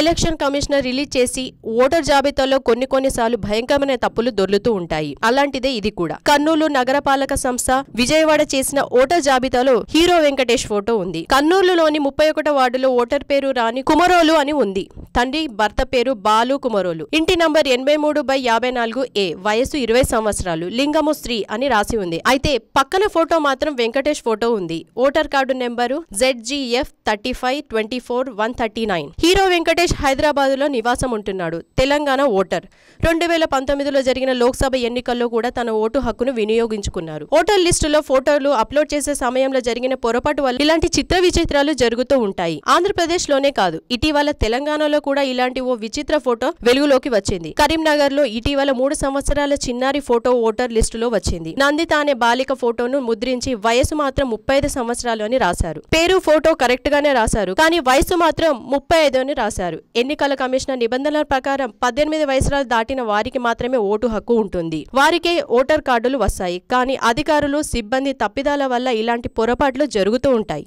Election commissioner release చేసి voter జాబితాలో కొన్నిసార్లు భయంకరమైన తప్పులు దొర్లుతూ ఉంటాయి. అలాంటిదే ఇది కూడా. కర్నూలు నగరపాలక సంస్థ విజయవాడ చేసిన ఓటర్ జాబితాలో హీరో వెంకటేష్ ఫోటో ఉంది. కర్నూలులోని 31వ వార్డులో ఓటర్ పేరు రాని కుమరోలు అని ఉంది. తండ్రి భర్త పేరు బాలు కుమరోలు. ఇంటి నంబర్ 83/54A, వయసు 20 సంవత్సరాలు, లింగము స్త్రీ అని రాసి ఉంది. అయితే పక్కన ఫోటో మాత్రం వెంకటేష్ ఫోటో ఉంది. Voter card number ZGF 3524 139. Hero Venkatesh Hyderabad లో నివాసం ఉంటున్నాడు. తెలంగాణ ఓటర్. 2019లో జరిగిన లోక్సభ ఎన్నికల్లో కూడా తన ఓటు హక్కును వినియోగించుకున్నారు. ఓటర్ లిస్టులో ఫోటోలు అప్లోడ్ చేసే సమయంలో జరిగిన పొరపాటు వల్ల ఇలాంటి చిత్ర విచిత్రాలు జరుగుతూ ఉంటాయి. ఆంధ్రప్రదేశ్ లోనే కాదు, ఇటీవల తెలంగాణలో కూడా ఇలాంటి ఓ విచిత్ర ఫోటో వెలుగులోకి వచ్చింది. కరీంనగర్ లో ఇటీవల 3 సంవత్సరాల చిన్నారి ఫోటో ఓటర్ లిస్టులో వచ్చింది. నందిత అనే బాలిక ఫోటోను ముద్రించి వయసు మాత్రం 35 సంవత్సరాలు అని రాశారు. పేరు ఫోటో కరెక్ట్ గానే రాశారు, కానీ వయసు మాత్రం 35 అని రాశారు. ఎన్నికల కమిషనర్ నిబంధనల ప్రకారం 18 వయసురాలు దాటిన వారికి మాత్రమే ఓటు హక్కు ఉంటుంది. వారికే ఓటర్ కార్డులు వస్తాయి. కానీ అధికారులు, సిబ్బంది తప్పిదాల వల్ల ఇలాంటి పొరపాట్లు జరుగుతూ ఉంటాయి.